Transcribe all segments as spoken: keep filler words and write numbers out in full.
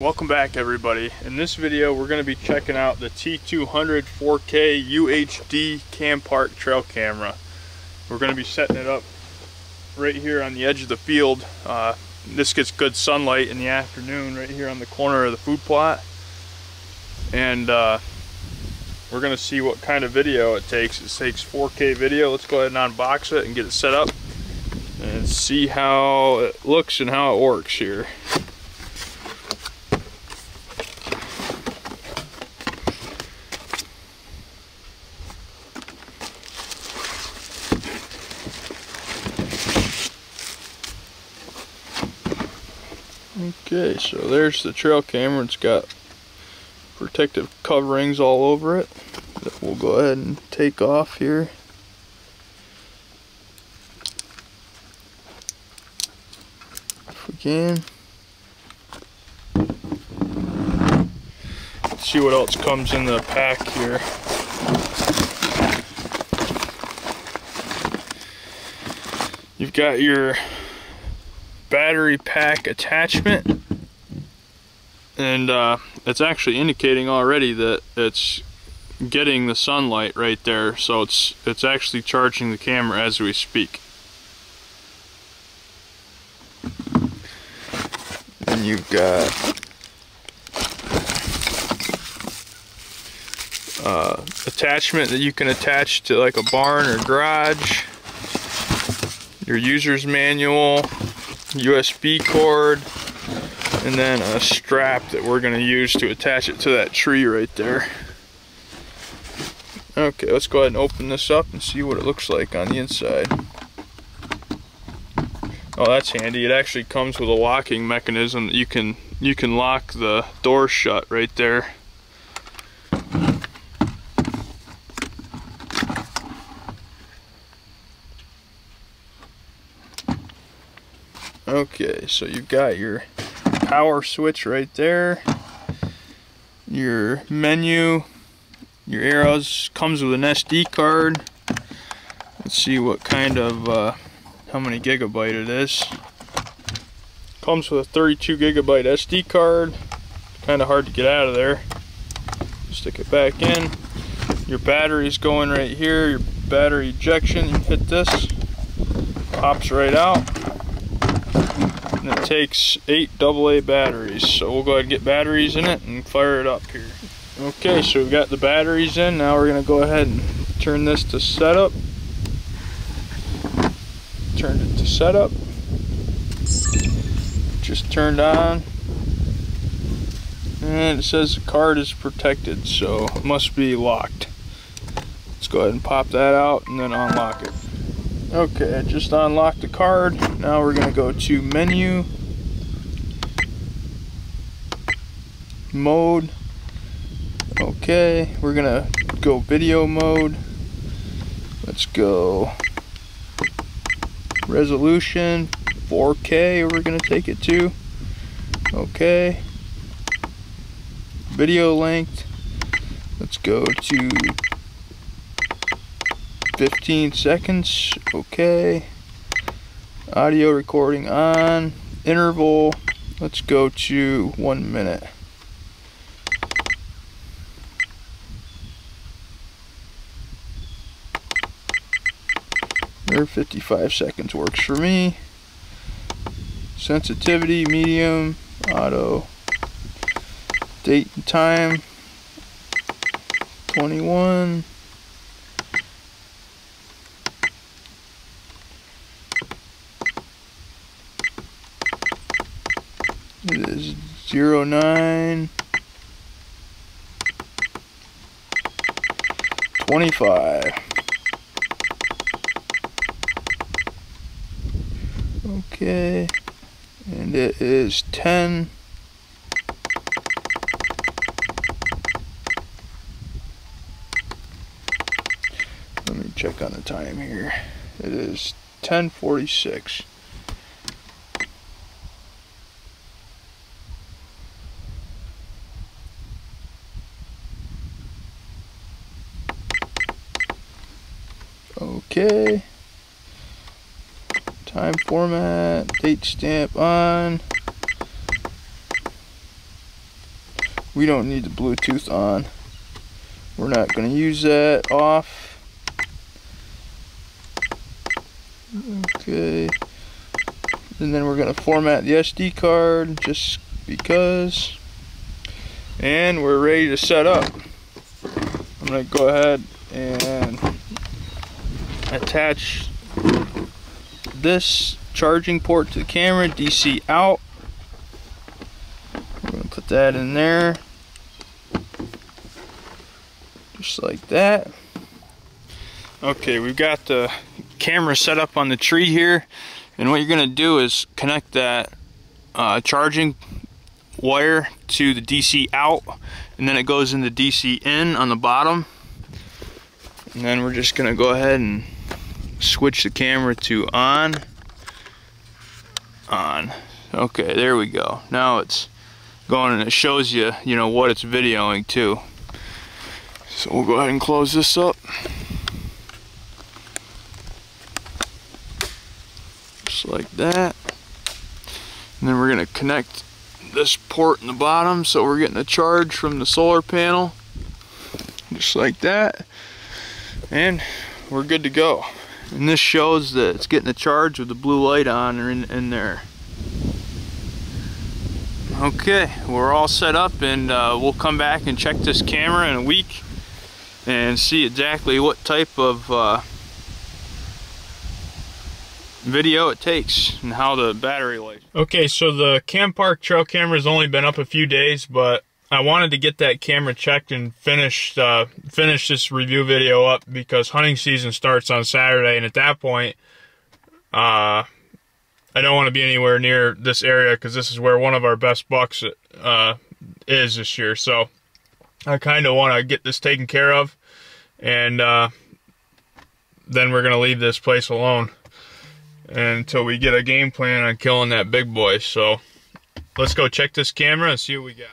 Welcome back, everybody. In this video we're going to be checking out the T two hundred four K U H D Campark trail camera. We're going to be setting it up right here on the edge of the field. Uh, this gets good sunlight in the afternoon right here on the corner of the food plot, and uh, we're going to see what kind of video it takes. It takes four K video. Let's go ahead and unbox it and get it set up and see how it looks and how it works here. Okay, so there's the trail camera. It's got protective coverings all over it that we'll go ahead and take off here. If we can. Let's see what else comes in the pack here. You've got your battery pack attachment, and uh, it's actually indicating already that it's getting the sunlight right there, so it's it's actually charging the camera as we speak. And you've got uh, attachment that you can attach to like a barn or garage, your user's manual, U S B cord, and then a strap that we're going to use to attach it to that tree right there. Okay, let's go ahead and open this up and see what it looks like on the inside. Oh, that's handy. It actually comes with a locking mechanism that you can you can lock the door shut right there. Okay, so you've got your power switch right there, your menu, your arrows, comes with an S D card. Let's see what kind of, uh, how many gigabyte it is. Comes with a thirty-two gigabyte S D card. Kind of hard to get out of there. Stick it back in. Your battery's going right here, your battery ejection, you hit this, pops right out. And it takes eight double A batteries, so we'll go ahead and get batteries in it and fire it up here. Okay, so we've got the batteries in. Now we're going to go ahead and turn this to setup. Turned it to setup. Just turned on. And it says the card is protected, so it must be locked. Let's go ahead and pop that out and then unlock it. Okay, I just unlocked the card. Now we're going to go to menu, mode. Okay, we're going to go video mode. Let's go resolution, four K we're going to take it to. Okay, video length. Let's go to fifteen seconds. Okay, audio recording on, interval, let's go to one minute. There, fifty-five seconds works for me. Sensitivity, medium, auto, date and time, twenty-one. It is zero nine twenty-five. Okay, and it is ten. Let me check on the time here. It is ten forty-six. Okay, time format, date stamp on, We don't need the Bluetooth on. We're not going to use that. Off. Okay. And then we're going to format the S D card just because. And we're ready to set up. I'm going to go ahead and attach this charging port to the camera, D C out. We're going to put that in there. Just like that. Okay, we've got the camera set up on the tree here. And what you're going to do is connect that uh, charging wire to the D C out, and then it goes into D C in on the bottom. And then we're just going to go ahead and switch the camera to on. On. Okay, there we go. Now it's going, and it shows you, you know, what it's videoing too. So we'll go ahead and close this up. Just like that. And then we're going to connect this port in the bottom, so we're getting a charge from the solar panel, just like that, and we're good to go. And this shows that it's getting a charge with the blue light on or in, in there. Okay, we're all set up, and uh, we'll come back and check this camera in a week and see exactly what type of uh, video it takes and how the battery life. Okay, so the Campark trail camera's only been up a few days, but I wanted to get that camera checked and finish uh, finish this review video up, because hunting season starts on Saturday, and at that point uh, I don't want to be anywhere near this area, because this is where one of our best bucks uh, is this year. So I kind of want to get this taken care of, and uh, then we're gonna leave this place alone until we get a game plan on killing that big boy. So let's go check this camera and see what we got.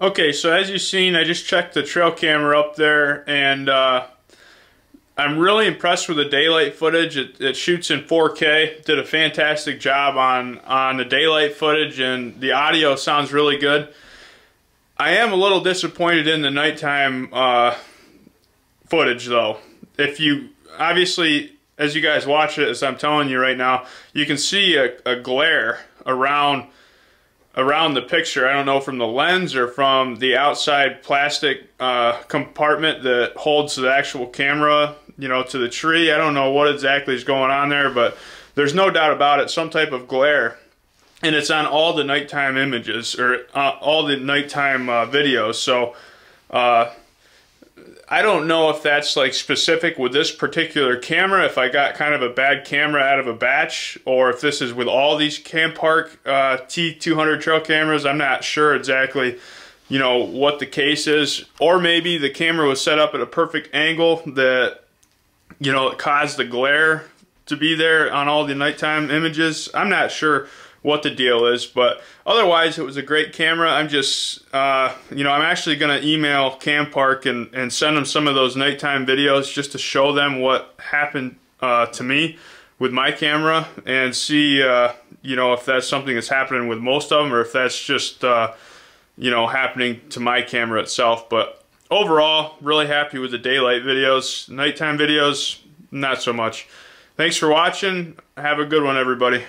Okay, so as you've seen, I just checked the trail camera up there, and uh, I'm really impressed with the daylight footage. It, it shoots in four K. Did a fantastic job on, on the daylight footage, and the audio sounds really good. I am a little disappointed in the nighttime uh, footage, though. If you, obviously, as you guys watch it, as I'm telling you right now, you can see a, a glare around around the picture. I don't know from the lens or from the outside plastic uh, compartment that holds the actual camera, you know, to the tree. I don't know what exactly is going on there, but there's no doubt about it, some type of glare. And it's on all the nighttime images, or uh, all the nighttime uh, videos. So uh, I don't know if that's like specific with this particular camera, if I got kind of a bad camera out of a batch, or if this is with all these Campark uh, T two hundred trail cameras. I'm not sure exactly, you know, what the case is, or maybe the camera was set up at a perfect angle that, you know, it caused the glare to be there on all the nighttime images. I'm not sure what the deal is, but otherwise it was a great camera. I'm just, uh, you know, I'm actually going to email Campark and, and send them some of those nighttime videos just to show them what happened uh, to me with my camera, and see, uh, you know, if that's something that's happening with most of them, or if that's just, uh, you know, happening to my camera itself. But overall, really happy with the daylight videos. Nighttime videos, not so much. Thanks for watching. Have a good one, everybody.